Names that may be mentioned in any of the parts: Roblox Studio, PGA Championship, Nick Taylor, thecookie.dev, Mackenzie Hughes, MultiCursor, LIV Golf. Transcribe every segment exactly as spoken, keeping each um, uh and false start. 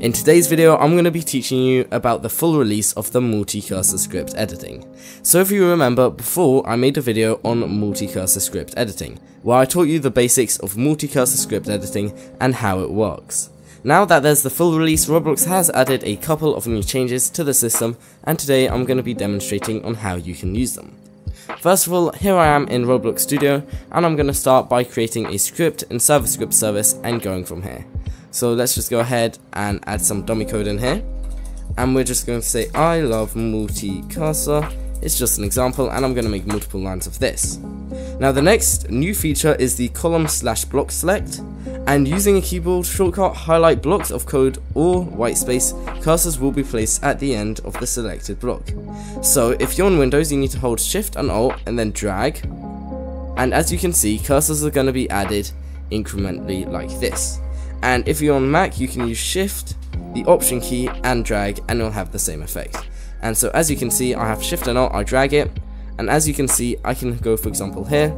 In today's video, I'm going to be teaching you about the full release of the MultiCursor script editing. So if you remember, before I made a video on MultiCursor script editing, where I taught you the basics of MultiCursor script editing and how it works. Now that there's the full release, Roblox has added a couple of new changes to the system, and today I'm going to be demonstrating on how you can use them. First of all, here I am in Roblox Studio, and I'm going to start by creating a script and server script service and going from here. So let's just go ahead and add some dummy code in here, and we're just going to say I love MultiCursor. It's just an example, and I'm going to make multiple lines of this. Now the next new feature is the column slash block select, and using a keyboard shortcut, highlight blocks of code or whitespace, cursors will be placed at the end of the selected block. So if you're on Windows, you need to hold Shift and Alt and then drag, and as you can see, cursors are going to be added incrementally like this. And if you're on Mac, you can use Shift, the Option key, and drag, and it'll have the same effect. And so as you can see, I have Shift and Alt, I drag it, and as you can see, I can go, for example, here,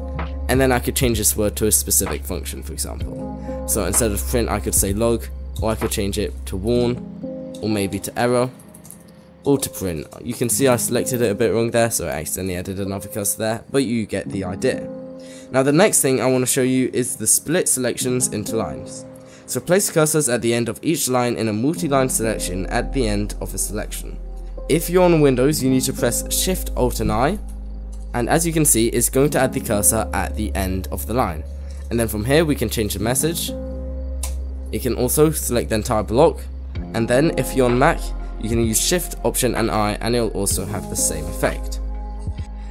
and then I could change this word to a specific function, for example. So instead of print, I could say log, or I could change it to warn, or maybe to error, or to print. You can see I selected it a bit wrong there, so I accidentally added another cursor there, but you get the idea. Now the next thing I want to show you is the split selections into lines. So place cursors at the end of each line in a multi-line selection at the end of a selection. If you're on Windows, you need to press Shift, Alt and I, and as you can see, it's going to add the cursor at the end of the line. And then from here, we can change the message. It can also select the entire block, and then if you're on Mac, you can use Shift, Option and I, and it'll also have the same effect.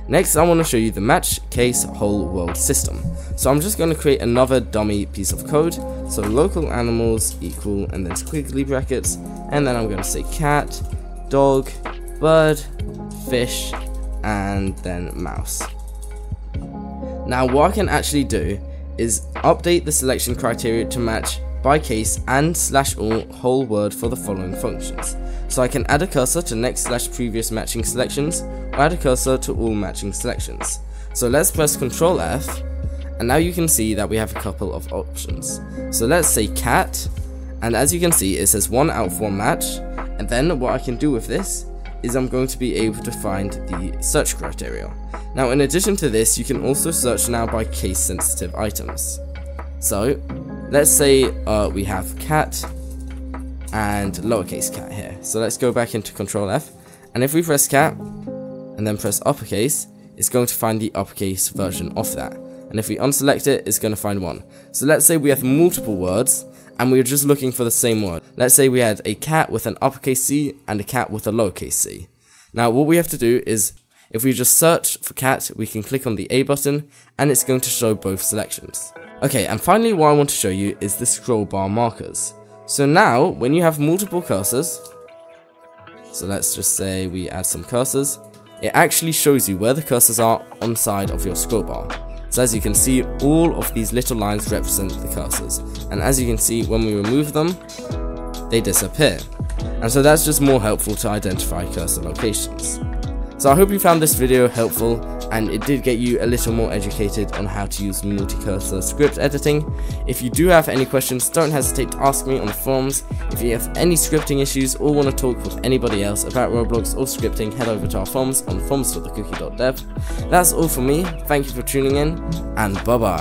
Next, I want to show you the match case whole world system. So I'm just going to create another dummy piece of code. So local animals equal, and then squiggly brackets, and then I'm going to say cat, dog, bird, fish, and then mouse. Now what I can actually do is update the selection criteria to match by case and slash all whole word for the following functions. So I can add a cursor to next slash previous matching selections, or add a cursor to all matching selections. So let's press Ctrl F, and now you can see that we have a couple of options. So let's say cat, and as you can see, it says one out of one match, and then what I can do with this is I'm going to be able to find the search criteria. Now in addition to this, you can also search now by case sensitive items. So let's say uh, we have cat and lowercase cat here. So let's go back into Control F, and if we press cat and then press uppercase, it's going to find the uppercase version of that. And if we unselect it, it's going to find one. So let's say we have multiple words and we're just looking for the same word. Let's say we had a cat with an uppercase C and a cat with a lowercase c. Now what we have to do is, if we just search for cat, we can click on the A button and it's going to show both selections. Okay, and finally what I want to show you is the scroll bar markers. So now when you have multiple cursors, so let's just say we add some cursors, it actually shows you where the cursors are on the side of your scroll bar. So as you can see, all of these little lines represent the cursors, and as you can see, when we remove them, they disappear. And so that's just more helpful to identify cursor locations. So I hope you found this video helpful, and it did get you a little more educated on how to use MultiCursor script editing. If you do have any questions, don't hesitate to ask me on the forums. If you have any scripting issues or want to talk with anybody else about Roblox or scripting, head over to our forums on forums dot the cookie dot dev. That's all for me, thank you for tuning in, and bye bye.